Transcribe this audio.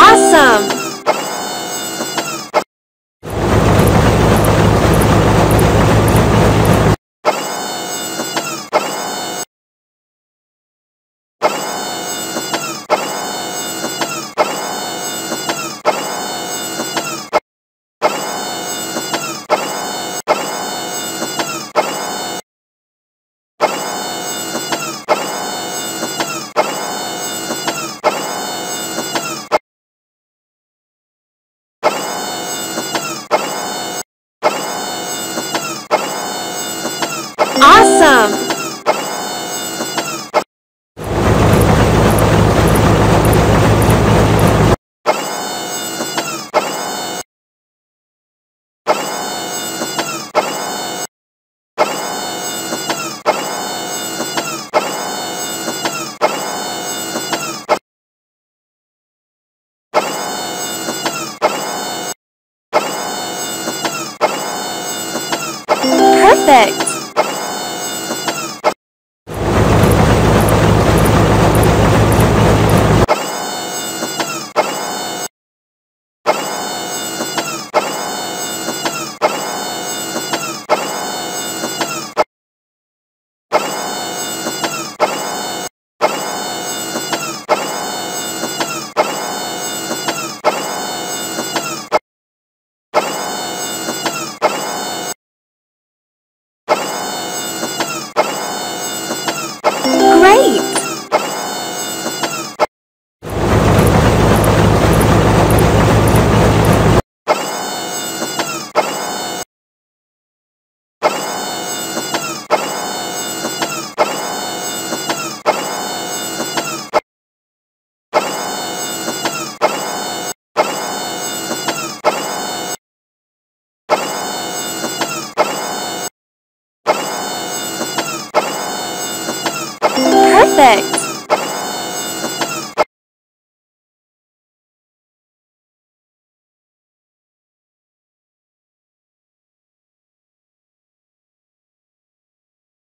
Awesome!